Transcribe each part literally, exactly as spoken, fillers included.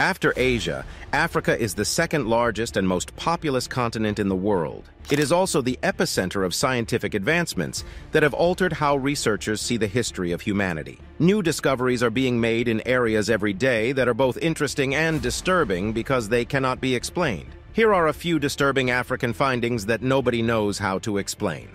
After Asia, Africa is the second largest and most populous continent in the world. It is also the epicenter of scientific advancements that have altered how researchers see the history of humanity. New discoveries are being made in areas every day that are both interesting and disturbing because they cannot be explained. Here are a few disturbing African findings that nobody knows how to explain.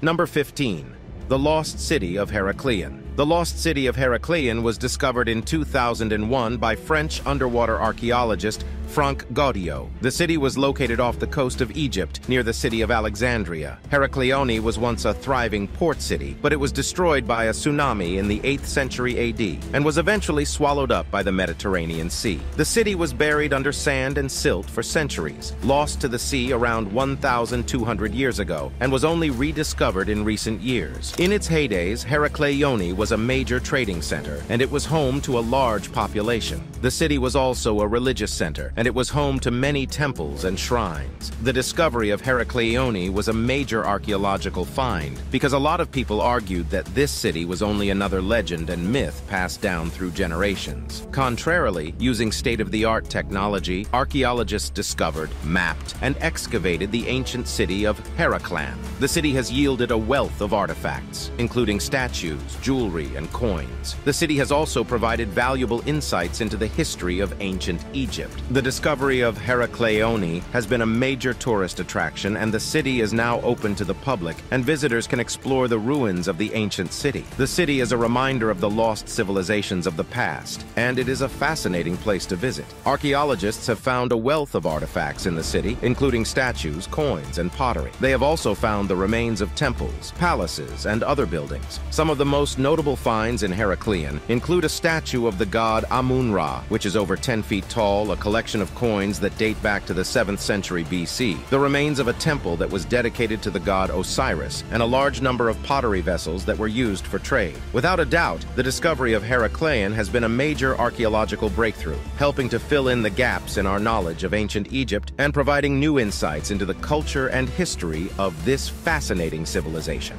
Number fifteen. The Lost City of Heracleion. The Lost City of Heracleion was discovered in two thousand one by French underwater archaeologist Franck Goddio. The city was located off the coast of Egypt, near the city of Alexandria. Heracleion was once a thriving port city, but it was destroyed by a tsunami in the eighth century A D and was eventually swallowed up by the Mediterranean Sea. The city was buried under sand and silt for centuries, lost to the sea around one thousand two hundred years ago, and was only rediscovered in recent years. In its heydays, Heracleion was a major trading center, and it was home to a large population. The city was also a religious center, and it was home to many temples and shrines. The discovery of Heracleion was a major archaeological find because a lot of people argued that this city was only another legend and myth passed down through generations. Contrarily, using state-of-the-art technology, archaeologists discovered, mapped, and excavated the ancient city of Heracleion. The city has yielded a wealth of artifacts, including statues, jewelry, and coins. The city has also provided valuable insights into the history of ancient Egypt. The The discovery of Heracleion has been a major tourist attraction, and the city is now open to the public, and visitors can explore the ruins of the ancient city. The city is a reminder of the lost civilizations of the past, and it is a fascinating place to visit. Archaeologists have found a wealth of artifacts in the city, including statues, coins, and pottery. They have also found the remains of temples, palaces, and other buildings. Some of the most notable finds in Heracleion include a statue of the god Amun-Ra, which is over ten feet tall, a collection of coins that date back to the seventh century B C, the remains of a temple that was dedicated to the god Osiris, and a large number of pottery vessels that were used for trade. Without a doubt, the discovery of Heracleion has been a major archaeological breakthrough, helping to fill in the gaps in our knowledge of ancient Egypt and providing new insights into the culture and history of this fascinating civilization.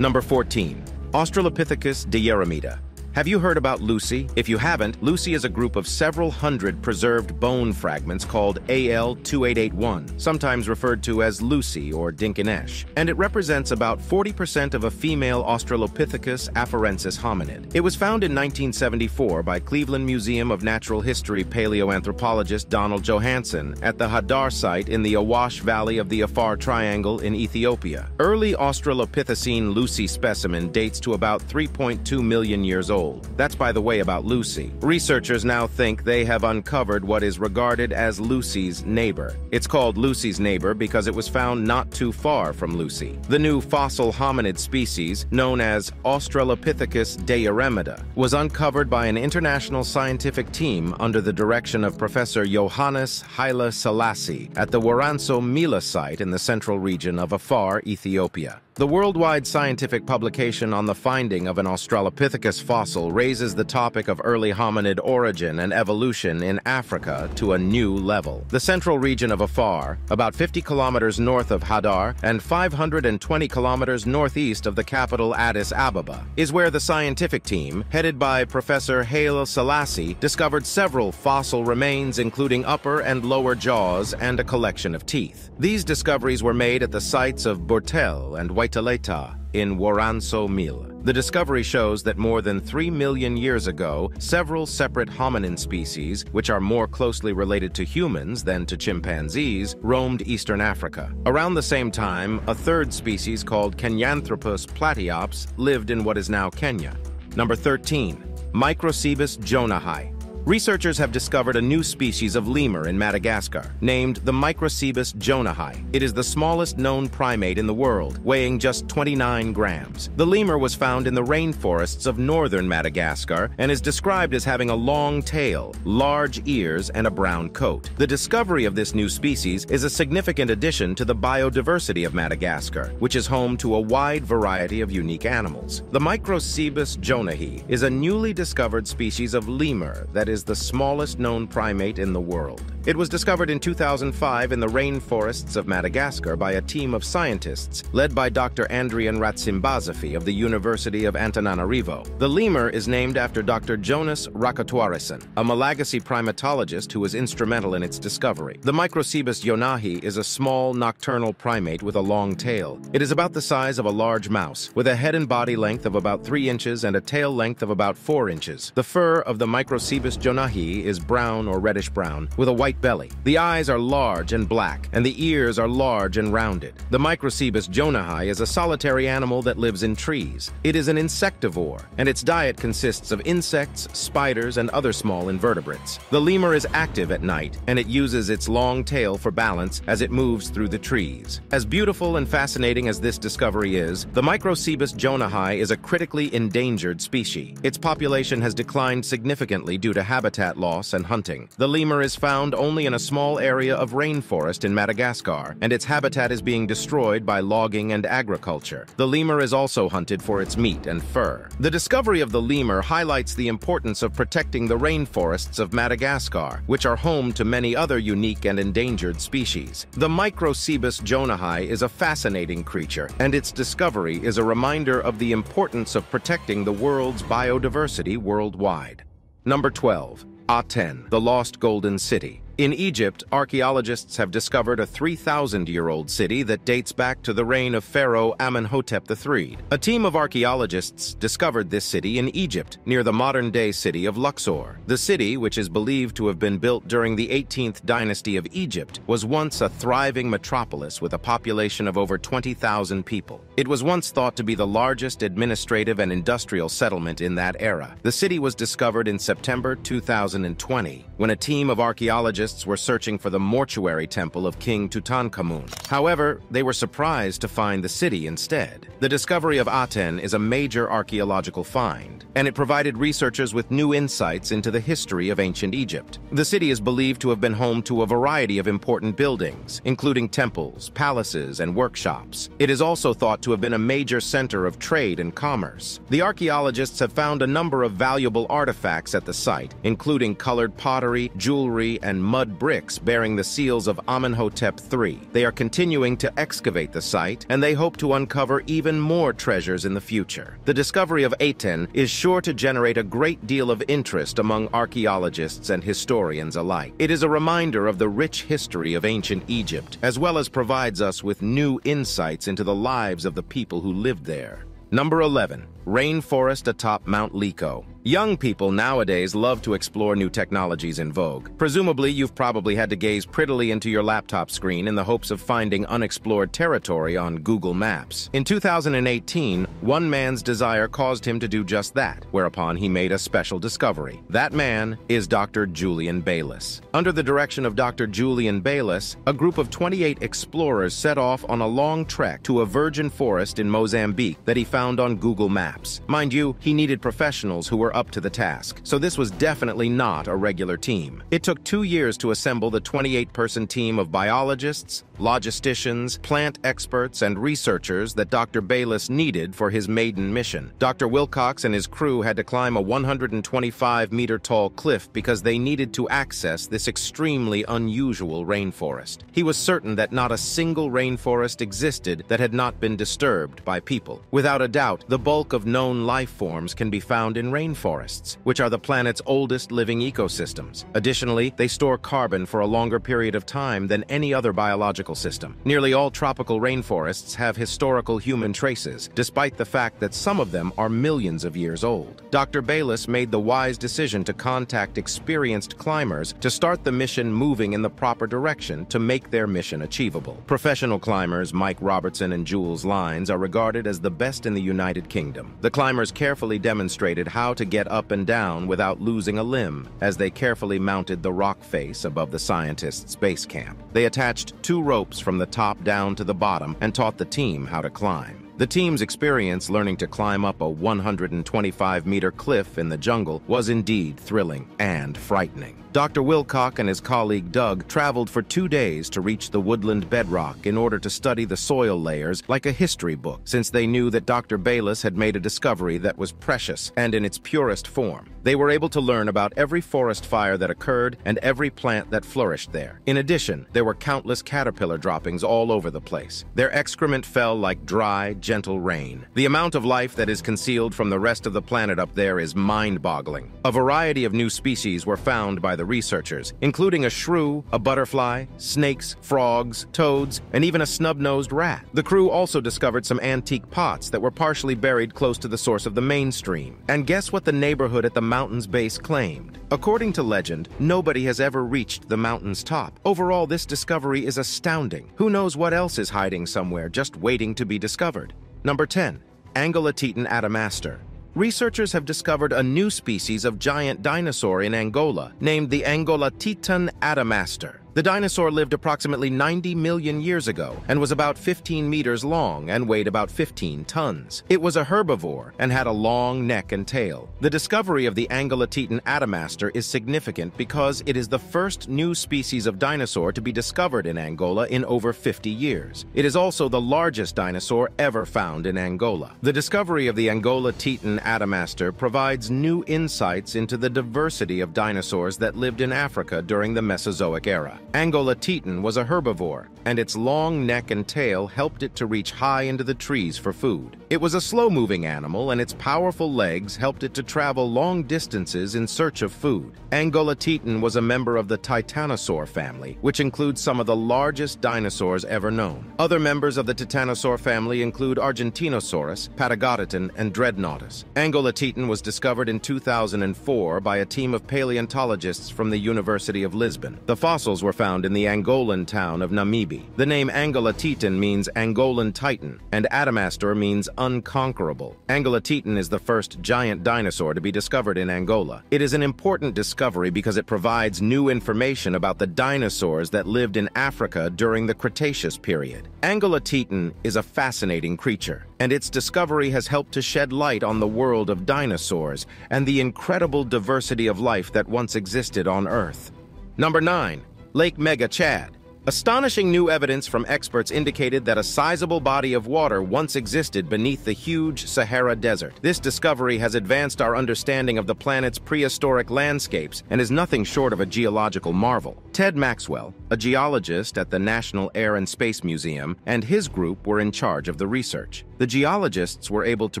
Number fourteen. Australopithecus deyiremeda. Have you heard about Lucy? If you haven't, Lucy is a group of several hundred preserved bone fragments called A L twenty-eight eighty-one, sometimes referred to as Lucy or Dinkinesh, and it represents about forty percent of a female Australopithecus afarensis hominid. It was found in nineteen seventy-four by Cleveland Museum of Natural History paleoanthropologist Donald Johanson at the Hadar site in the Awash Valley of the Afar Triangle in Ethiopia. Early Australopithecine Lucy specimen dates to about three point two million years old. That's, by the way, about Lucy. Researchers now think they have uncovered what is regarded as Lucy's neighbor. It's called Lucy's neighbor because it was found not too far from Lucy. The new fossil hominid species, known as Australopithecus deyiremeda, was uncovered by an international scientific team under the direction of Professor Johannes Haile Selassie at the Woranso-Mille site in the central region of Afar, Ethiopia. The worldwide scientific publication on the finding of an Australopithecus fossil raises the topic of early hominid origin and evolution in Africa to a new level. The central region of Afar, about fifty kilometers north of Hadar and five hundred twenty kilometers northeast of the capital Addis Ababa, is where the scientific team, headed by Professor Haile Selassie, discovered several fossil remains, including upper and lower jaws and a collection of teeth. These discoveries were made at the sites of Bortel and White in Woranso-Mille. The discovery shows that more than three million years ago, several separate hominin species, which are more closely related to humans than to chimpanzees, roamed eastern Africa. Around the same time, a third species called Kenyanthropus platyops lived in what is now Kenya. Number thirteen. Microcebus jonahi. Researchers have discovered a new species of lemur in Madagascar, named the Microcebus jonahi. It is the smallest known primate in the world, weighing just twenty-nine grams. The lemur was found in the rainforests of northern Madagascar and is described as having a long tail, large ears, and a brown coat. The discovery of this new species is a significant addition to the biodiversity of Madagascar, which is home to a wide variety of unique animals. The Microcebus jonahi is a newly discovered species of lemur that is is the smallest known primate in the world. It was discovered in two thousand five in the rainforests of Madagascar by a team of scientists led by Doctor Andrian Ratsimbazafy of the University of Antananarivo. The lemur is named after Doctor Jonas Rakotoarison, a Malagasy primatologist who was instrumental in its discovery. The Microcebus jonahi is a small, nocturnal primate with a long tail. It is about the size of a large mouse, with a head and body length of about three inches and a tail length of about four inches. The fur of the Microcebus jonahi is brown or reddish-brown, with a white belly. The eyes are large and black, and the ears are large and rounded. The Microcebus jonahi is a solitary animal that lives in trees. It is an insectivore, and its diet consists of insects, spiders, and other small invertebrates. The lemur is active at night, and it uses its long tail for balance as it moves through the trees. As beautiful and fascinating as this discovery is, the Microcebus jonahi is a critically endangered species. Its population has declined significantly due to habitat loss and hunting. The lemur is found only only in a small area of rainforest in Madagascar, and its habitat is being destroyed by logging and agriculture. The lemur is also hunted for its meat and fur. The discovery of the lemur highlights the importance of protecting the rainforests of Madagascar, which are home to many other unique and endangered species. The Microcebus jonahi is a fascinating creature, and its discovery is a reminder of the importance of protecting the world's biodiversity worldwide. Number twelve. Aten, the Lost Golden City. In Egypt, archaeologists have discovered a three thousand year old city that dates back to the reign of Pharaoh Amenhotep the third. A team of archaeologists discovered this city in Egypt, near the modern-day city of Luxor. The city, which is believed to have been built during the eighteenth dynasty of Egypt, was once a thriving metropolis with a population of over twenty thousand people. It was once thought to be the largest administrative and industrial settlement in that era. The city was discovered in September two thousand twenty, when a team of archaeologists were searching for the mortuary temple of King Tutankhamun. However, they were surprised to find the city instead. The discovery of Aten is a major archaeological find, and it provided researchers with new insights into the history of ancient Egypt. The city is believed to have been home to a variety of important buildings, including temples, palaces, and workshops. It is also thought to have been a major center of trade and commerce. The archaeologists have found a number of valuable artifacts at the site, including colored pottery, jewelry, and mud bricks bearing the seals of Amenhotep the third. They are continuing to excavate the site, and they hope to uncover even more treasures in the future. The discovery of Aten is sure to generate a great deal of interest among archaeologists and historians alike. It is a reminder of the rich history of ancient Egypt, as well as provides us with new insights into the lives of the people who lived there. Number eleven. Rainforest atop Mount Liko. Young people nowadays love to explore new technologies in vogue. Presumably, you've probably had to gaze prettily into your laptop screen in the hopes of finding unexplored territory on Google Maps. In two thousand eighteen, one man's desire caused him to do just that, whereupon he made a special discovery. That man is Doctor Julian Bayliss. Under the direction of Doctor Julian Bayliss, a group of twenty-eight explorers set off on a long trek to a virgin forest in Mozambique that he found on Google Maps. Mind you, he needed professionals who were up to the task, so this was definitely not a regular team. It took two years to assemble the twenty-eight person team of biologists, logisticians, plant experts, and researchers that Doctor Bayliss needed for his maiden mission. Doctor Wilcock and his crew had to climb a one hundred twenty-five meter tall cliff because they needed to access this extremely unusual rainforest. He was certain that not a single rainforest existed that had not been disturbed by people. Without a doubt, the bulk of known life forms can be found in rainforests. Forests, which are the planet's oldest living ecosystems. Additionally, they store carbon for a longer period of time than any other biological system. Nearly all tropical rainforests have historical human traces, despite the fact that some of them are millions of years old. Doctor Bayliss made the wise decision to contact experienced climbers to start the mission moving in the proper direction to make their mission achievable. Professional climbers Mike Robertson and Jules Lines are regarded as the best in the United Kingdom. The climbers carefully demonstrated how to get get up and down without losing a limb as they carefully mounted the rock face above the scientists' base camp. They attached two ropes from the top down to the bottom and taught the team how to climb. The team's experience learning to climb up a one hundred twenty-five meter cliff in the jungle was indeed thrilling and frightening. Doctor Wilcock and his colleague Doug traveled for two days to reach the woodland bedrock in order to study the soil layers like a history book, since they knew that Doctor Bayliss had made a discovery that was precious and in its purest form. They were able to learn about every forest fire that occurred and every plant that flourished there. In addition, there were countless caterpillar droppings all over the place. Their excrement fell like dry, gentle rain. The amount of life that is concealed from the rest of the planet up there is mind-boggling. A variety of new species were found by the researchers, including a shrew, a butterfly, snakes, frogs, toads, and even a snub-nosed rat. The crew also discovered some antique pots that were partially buried close to the source of the mainstream. And guess what the neighborhood at the mountain's base claimed? According to legend, nobody has ever reached the mountain's top. Overall, this discovery is astounding. Who knows what else is hiding somewhere just waiting to be discovered? Number ten. Angolatitan Adamaster. Researchers have discovered a new species of giant dinosaur in Angola named the Angolatitan Adamaster. The dinosaur lived approximately ninety million years ago and was about fifteen meters long and weighed about fifteen tons. It was a herbivore and had a long neck and tail. The discovery of the Angolatitan Adamaster is significant because it is the first new species of dinosaur to be discovered in Angola in over fifty years. It is also the largest dinosaur ever found in Angola. The discovery of the Angolatitan Adamaster provides new insights into the diversity of dinosaurs that lived in Africa during the Mesozoic era. Angolatitan was a herbivore, and its long neck and tail helped it to reach high into the trees for food. It was a slow-moving animal, and its powerful legs helped it to travel long distances in search of food. Angolatitan was a member of the Titanosaur family, which includes some of the largest dinosaurs ever known. Other members of the Titanosaur family include Argentinosaurus, Patagotitan, and Dreadnoughtus. Angolatitan was discovered in two thousand four by a team of paleontologists from the University of Lisbon. The fossils were found in the Angolan town of Namibi. The name Angolatitan means Angolan Titan, and Adamaster means unconquerable. Angolatitan is the first giant dinosaur to be discovered in Angola. It is an important discovery because it provides new information about the dinosaurs that lived in Africa during the Cretaceous period. Angolatitan is a fascinating creature, and its discovery has helped to shed light on the world of dinosaurs and the incredible diversity of life that once existed on Earth. Number nine. Lake Mega Chad. Astonishing new evidence from experts indicated that a sizable body of water once existed beneath the huge Sahara Desert. This discovery has advanced our understanding of the planet's prehistoric landscapes and is nothing short of a geological marvel. Ted Maxwell, a geologist at the National Air and Space Museum, and his group were in charge of the research. The geologists were able to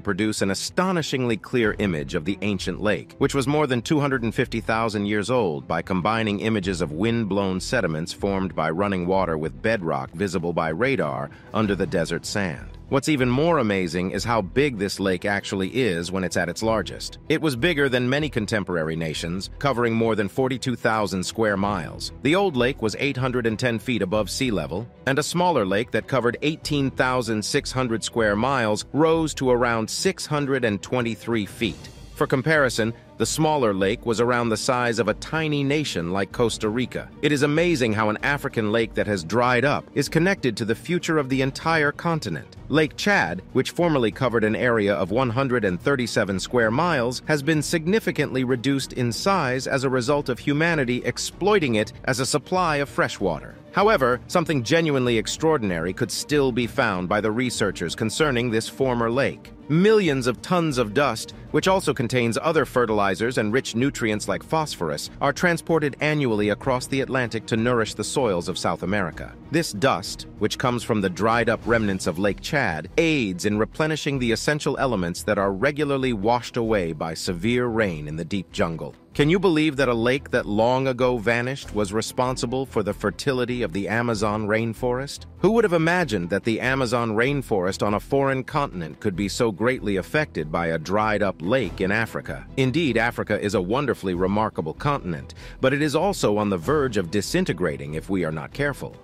produce an astonishingly clear image of the ancient lake, which was more than two hundred fifty thousand years old, by combining images of wind-blown sediments formed by running water with bedrock visible by radar under the desert sand. What's even more amazing is how big this lake actually is when it's at its largest. It was bigger than many contemporary nations, covering more than forty-two thousand square miles. The old lake was eight hundred ten feet above sea level, and a smaller lake that covered eighteen thousand six hundred square miles rose to around six hundred twenty-three feet. For comparison, the smaller lake was around the size of a tiny nation like Costa Rica. It is amazing how an African lake that has dried up is connected to the future of the entire continent. Lake Chad, which formerly covered an area of one hundred thirty-seven square miles, has been significantly reduced in size as a result of humanity exploiting it as a supply of fresh water. However, something genuinely extraordinary could still be found by the researchers concerning this former lake. Millions of tons of dust, which also contains other fertilizers and rich nutrients like phosphorus, are transported annually across the Atlantic to nourish the soils of South America. This dust, which comes from the dried-up remnants of Lake Chad, aids in replenishing the essential elements that are regularly washed away by severe rain in the deep jungle. Can you believe that a lake that long ago vanished was responsible for the fertility of the Amazon rainforest? Who would have imagined that the Amazon rainforest on a foreign continent could be so greatly affected by a dried-up lake in Africa? Indeed, Africa is a wonderfully remarkable continent, but it is also on the verge of disintegrating if we are not careful.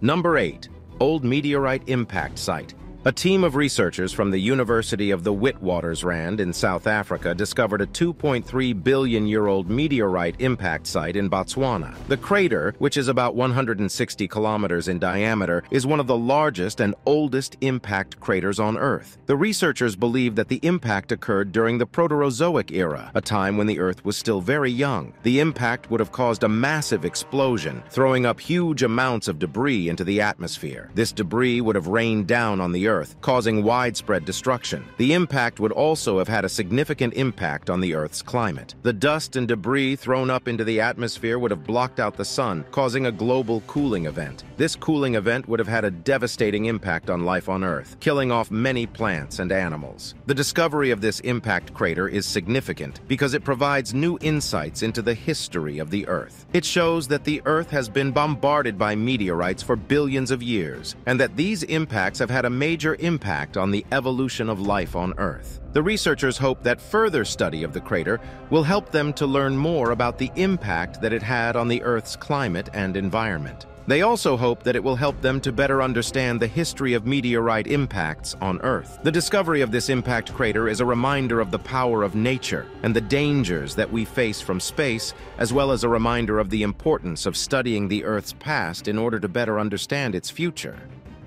Number eight. Old meteorite impact site. A team of researchers from the University of the Witwatersrand in South Africa discovered a two point three billion year old meteorite impact site in Botswana. The crater, which is about one hundred sixty kilometers in diameter, is one of the largest and oldest impact craters on Earth. The researchers believe that the impact occurred during the Proterozoic era, a time when the Earth was still very young. The impact would have caused a massive explosion, throwing up huge amounts of debris into the atmosphere. This debris would have rained down on the Earth, causing widespread destruction. The impact would also have had a significant impact on the Earth's climate. The dust and debris thrown up into the atmosphere would have blocked out the sun, causing a global cooling event. This cooling event would have had a devastating impact on life on Earth, killing off many plants and animals. The discovery of this impact crater is significant because it provides new insights into the history of the Earth. It shows that the Earth has been bombarded by meteorites for billions of years, and that these impacts have had a major impact on the evolution of life on Earth. The researchers hope that further study of the crater will help them to learn more about the impact that it had on the Earth's climate and environment. They also hope that it will help them to better understand the history of meteorite impacts on Earth. The discovery of this impact crater is a reminder of the power of nature and the dangers that we face from space, as well as a reminder of the importance of studying the Earth's past in order to better understand its future.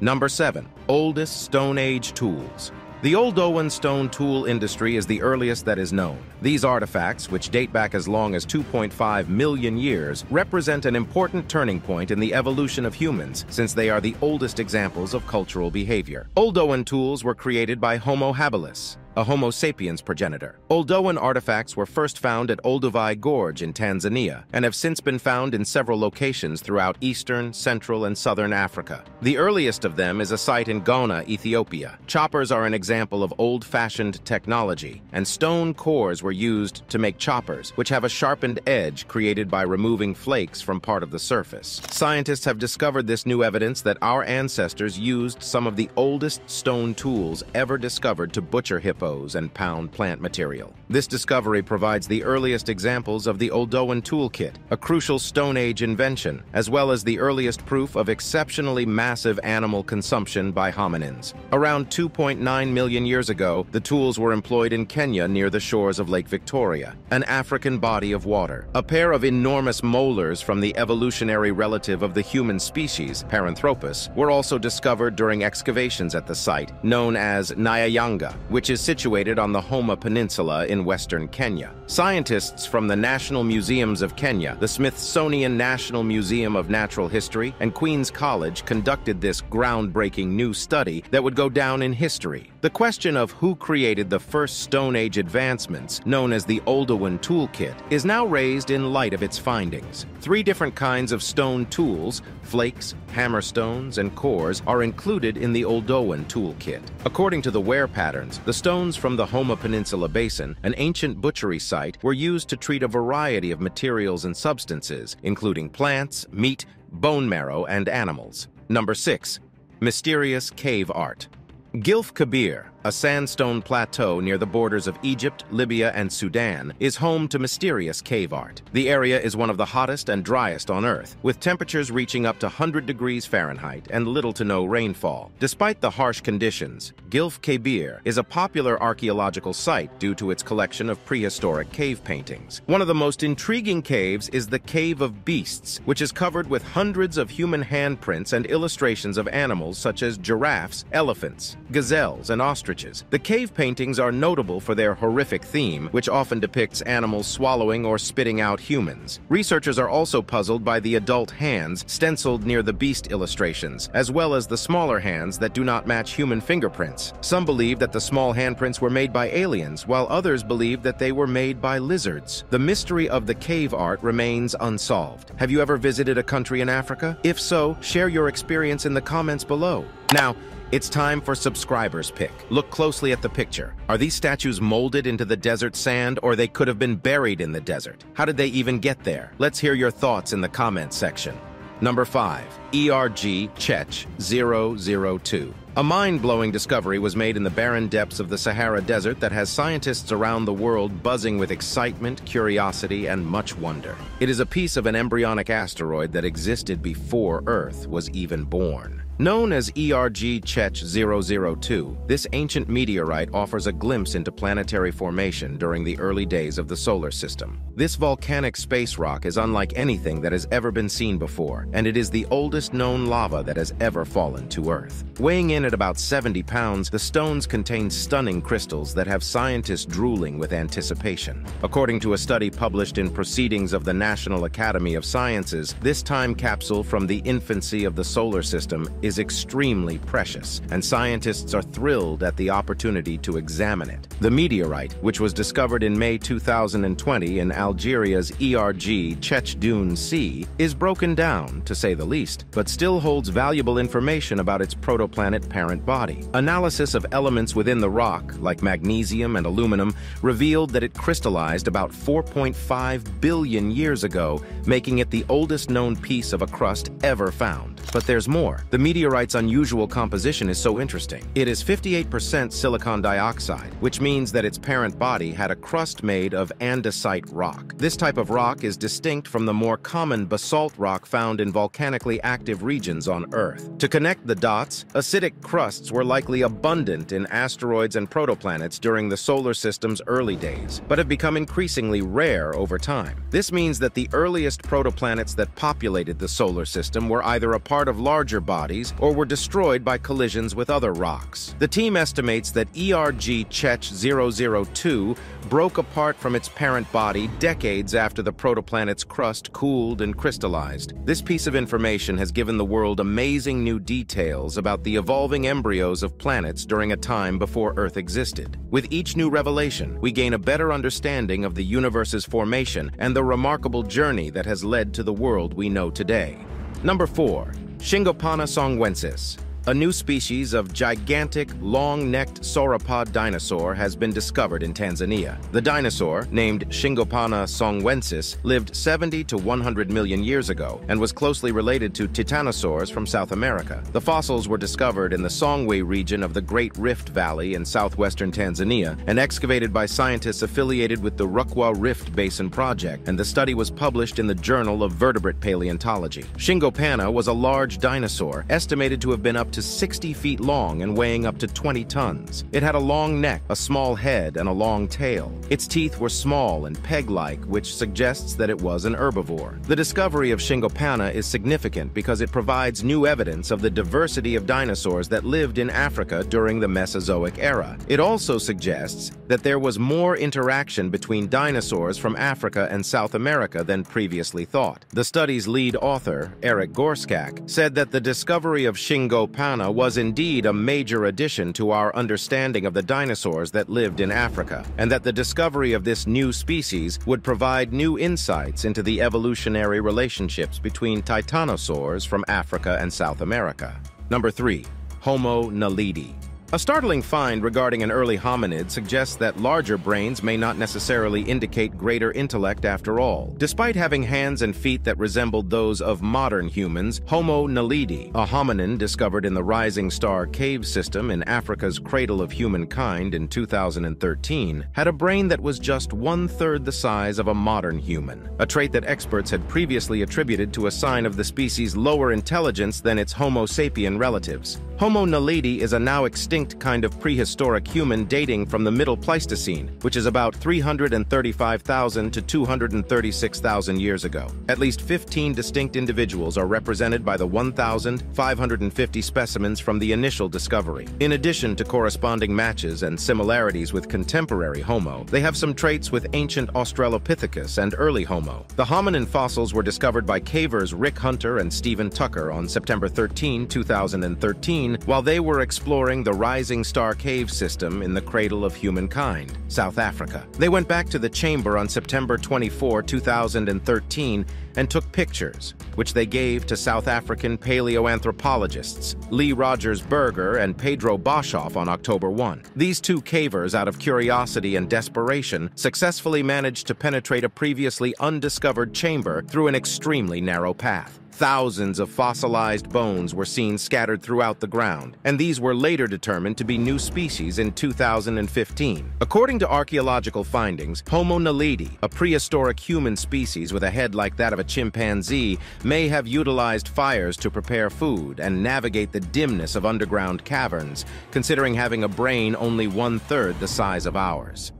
Number seven. Oldest Stone Age Tools. The Oldowan stone tool industry is the earliest that is known. These artifacts, which date back as long as two point five million years, represent an important turning point in the evolution of humans, since they are the oldest examples of cultural behavior. Oldowan tools were created by Homo habilis, a Homo sapiens progenitor. Oldowan artifacts were first found at Olduvai Gorge in Tanzania and have since been found in several locations throughout eastern, central, and southern Africa. The earliest of them is a site in Ghana, Ethiopia. Choppers are an example of old-fashioned technology, and stone cores were used to make choppers, which have a sharpened edge created by removing flakes from part of the surface. Scientists have discovered this new evidence that our ancestors used some of the oldest stone tools ever discovered to butcher hippos and pound plant material. This discovery provides the earliest examples of the Oldowan toolkit, a crucial Stone Age invention, as well as the earliest proof of exceptionally massive animal consumption by hominins. Around two point nine million years ago, the tools were employed in Kenya near the shores of Lake Victoria, an African body of water. A pair of enormous molars from the evolutionary relative of the human species, Paranthropus, were also discovered during excavations at the site, known as Nyayanga, which is situated on the Homa Peninsula in western Kenya. Scientists from the National Museums of Kenya, the Smithsonian National Museum of Natural History, and Queen's College conducted this groundbreaking new study that would go down in history. The question of who created the first Stone Age advancements, known as the Oldowan toolkit, is now raised in light of its findings. Three different kinds of stone tools, flakes, hammerstones, and cores, are included in the Oldowan toolkit. According to the wear patterns, the stone Stones from the Homa Peninsula Basin, an ancient butchery site, were used to treat a variety of materials and substances, including plants, meat, bone marrow, and animals. Number six. Mysterious Cave Art. Gilf Kabir, a sandstone plateau near the borders of Egypt, Libya, and Sudan, is home to mysterious cave art. The area is one of the hottest and driest on Earth, with temperatures reaching up to one hundred degrees Fahrenheit and little to no rainfall. Despite the harsh conditions, Gilf Kabir is a popular archaeological site due to its collection of prehistoric cave paintings. One of the most intriguing caves is the Cave of Beasts, which is covered with hundreds of human handprints and illustrations of animals such as giraffes, elephants, gazelles, and ostriches. The cave paintings are notable for their horrific theme, which often depicts animals swallowing or spitting out humans. Researchers are also puzzled by the adult hands stenciled near the beast illustrations, as well as the smaller hands that do not match human fingerprints. Some believe that the small handprints were made by aliens, while others believe that they were made by lizards. The mystery of the cave art remains unsolved. Have you ever visited a country in Africa? If so, share your experience in the comments below. Now, it's time for Subscriber's Pick. Look closely at the picture. Are these statues molded into the desert sand, or they could have been buried in the desert? How did they even get there? Let's hear your thoughts in the comment section. Number five. E R G Chech zero zero two. A mind-blowing discovery was made in the barren depths of the Sahara Desert that has scientists around the world buzzing with excitement, curiosity, and much wonder. It is a piece of an embryonic asteroid that existed before Earth was even born. Known as E R G Chech zero zero two, this ancient meteorite offers a glimpse into planetary formation during the early days of the solar system. This volcanic space rock is unlike anything that has ever been seen before, and it is the oldest known lava that has ever fallen to Earth. Weighing in at about seventy pounds, the stones contain stunning crystals that have scientists drooling with anticipation. According to a study published in Proceedings of the National Academy of Sciences, this time capsule from the infancy of the solar system is is extremely precious, and scientists are thrilled at the opportunity to examine it. The meteorite, which was discovered in May two thousand twenty in Algeria's E R G Chech Doune C, is broken down, to say the least, but still holds valuable information about its protoplanet parent body. Analysis of elements within the rock, like magnesium and aluminum, revealed that it crystallized about four point five billion years ago, making it the oldest known piece of a crust ever found. But there's more. The meteorite's unusual composition is so interesting. It is fifty-eight percent silicon dioxide, which means that its parent body had a crust made of andesite rock. This type of rock is distinct from the more common basalt rock found in volcanically active regions on Earth. To connect the dots, acidic crusts were likely abundant in asteroids and protoplanets during the solar system's early days, but have become increasingly rare over time. This means that the earliest protoplanets that populated the solar system were either a part of larger bodies or were destroyed by collisions with other rocks. The team estimates that E R G Chech zero zero two broke apart from its parent body decades after the protoplanet's crust cooled and crystallized. This piece of information has given the world amazing new details about the evolving embryos of planets during a time before Earth existed. With each new revelation, we gain a better understanding of the universe's formation and the remarkable journey that has led to the world we know today. Number four. Shingopana songwensis, a new species of gigantic, long-necked sauropod dinosaur has been discovered in Tanzania. The dinosaur, named Shingopana songwensis, lived seventy to one hundred million years ago and was closely related to titanosaurs from South America. The fossils were discovered in the Songwe region of the Great Rift Valley in southwestern Tanzania and excavated by scientists affiliated with the Rukwa Rift Basin Project, and the study was published in the Journal of Vertebrate Paleontology. Shingopana was a large dinosaur, estimated to have been up to sixty feet long and weighing up to twenty tons. It had a long neck, a small head, and a long tail. Its teeth were small and peg-like, which suggests that it was an herbivore. The discovery of Shingopana is significant because it provides new evidence of the diversity of dinosaurs that lived in Africa during the Mesozoic era. It also suggests that there was more interaction between dinosaurs from Africa and South America than previously thought. The study's lead author, Eric Gorskak, said that the discovery of Shingopana Shingopana was indeed a major addition to our understanding of the dinosaurs that lived in Africa, and that the discovery of this new species would provide new insights into the evolutionary relationships between titanosaurs from Africa and South America. Number three. Homo naledi. A startling find regarding an early hominid suggests that larger brains may not necessarily indicate greater intellect after all. Despite having hands and feet that resembled those of modern humans, Homo naledi, a hominin discovered in the Rising Star cave system in Africa's cradle of humankind in two thousand thirteen, had a brain that was just one-third the size of a modern human, a trait that experts had previously attributed to a sign of the species' lower intelligence than its Homo sapien relatives. Homo naledi is a now extinct kind of prehistoric human dating from the Middle Pleistocene, which is about three hundred thirty-five thousand to two hundred thirty-six thousand years ago. At least fifteen distinct individuals are represented by the one thousand five hundred fifty specimens from the initial discovery. In addition to corresponding matches and similarities with contemporary Homo, they have some traits with ancient Australopithecus and early Homo. The hominin fossils were discovered by cavers Rick Hunter and Stephen Tucker on September thirteenth two thousand thirteen, while they were exploring the Rising Star cave system in the cradle of humankind, South Africa. They went back to the chamber on September twenty-fourth two thousand thirteen, and took pictures, which they gave to South African paleoanthropologists Lee Rogers Berger and Pedro Boshoff on October first. These two cavers, out of curiosity and desperation, successfully managed to penetrate a previously undiscovered chamber through an extremely narrow path. Thousands of fossilized bones were seen scattered throughout the ground, and these were later determined to be new species in two thousand fifteen. According to archaeological findings, Homo naledi, a prehistoric human species with a head like that of a chimpanzee, may have utilized fires to prepare food and navigate the dimness of underground caverns, considering having a brain only one-third the size of ours.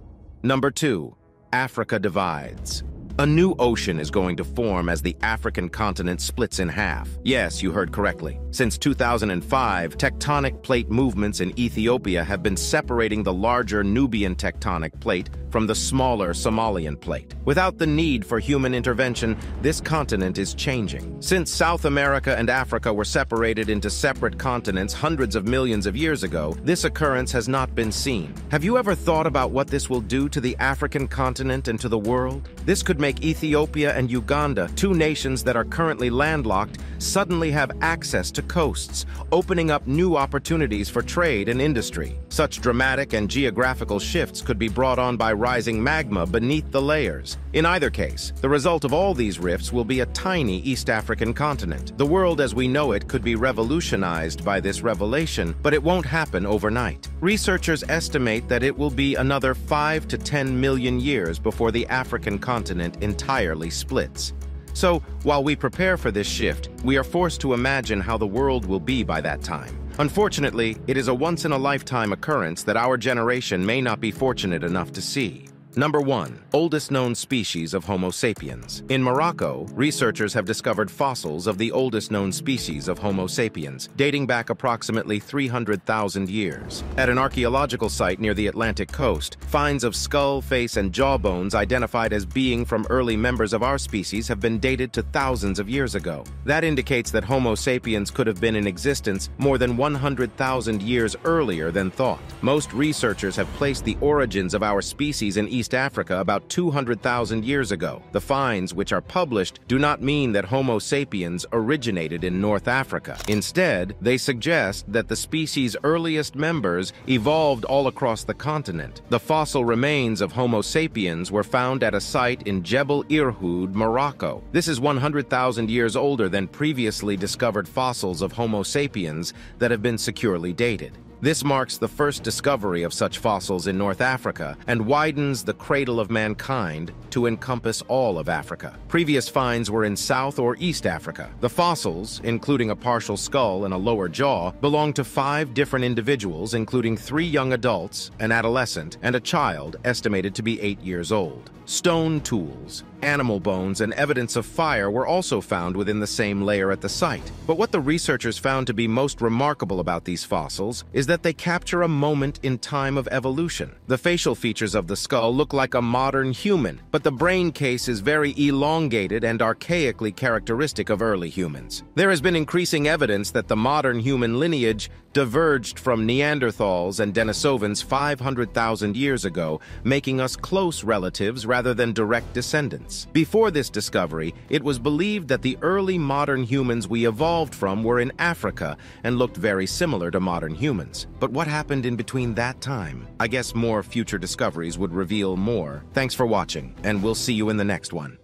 Number two, Africa divides. A new ocean is going to form as the African continent splits in half. Yes, you heard correctly. Since two thousand five, tectonic plate movements in Ethiopia have been separating the larger Nubian tectonic plate from the smaller Somalian plate. Without the need for human intervention, this continent is changing. Since South America and Africa were separated into separate continents hundreds of millions of years ago, this occurrence has not been seen. Have you ever thought about what this will do to the African continent and to the world? This could make Ethiopia and Uganda, two nations that are currently landlocked, suddenly have access to coasts, opening up new opportunities for trade and industry. Such dramatic and geographical shifts could be brought on by rising magma beneath the layers. In either case, the result of all these rifts will be a tiny East African continent. The world as we know it could be revolutionized by this revelation, but it won't happen overnight. Researchers estimate that it will be another five to ten million years before the African continent entirely splits. So, while we prepare for this shift, we are forced to imagine how the world will be by that time. Unfortunately, it is a once-in-a-lifetime occurrence that our generation may not be fortunate enough to see. Number one, oldest known species of Homo sapiens. In Morocco, researchers have discovered fossils of the oldest known species of Homo sapiens, dating back approximately three hundred thousand years. At an archaeological site near the Atlantic coast, finds of skull, face, and jawbones identified as being from early members of our species have been dated to thousands of years ago. That indicates that Homo sapiens could have been in existence more than one hundred thousand years earlier than thought. Most researchers have placed the origins of our species in East East Africa about two hundred thousand years ago. The finds, which are published, do not mean that Homo sapiens originated in North Africa. Instead, they suggest that the species' earliest members evolved all across the continent. The fossil remains of Homo sapiens were found at a site in Jebel Irhoud, Morocco. This is one hundred thousand years older than previously discovered fossils of Homo sapiens that have been securely dated. This marks the first discovery of such fossils in North Africa and widens the cradle of mankind to encompass all of Africa. Previous finds were in South or East Africa. The fossils, including a partial skull and a lower jaw, belong to five different individuals, including three young adults, an adolescent, and a child estimated to be eight years old. Stone tools, animal bones, and evidence of fire were also found within the same layer at the site. But what the researchers found to be most remarkable about these fossils is that they capture a moment in time of evolution. The facial features of the skull look like a modern human, but the brain case is very elongated and archaically characteristic of early humans. There has been increasing evidence that the modern human lineage diverged from Neanderthals and Denisovans five hundred thousand years ago, making us close relatives rather than direct descendants. Before this discovery, it was believed that the early modern humans we evolved from were in Africa and looked very similar to modern humans. But what happened in between that time? I guess more future discoveries would reveal more. Thanks for watching, and we'll see you in the next one.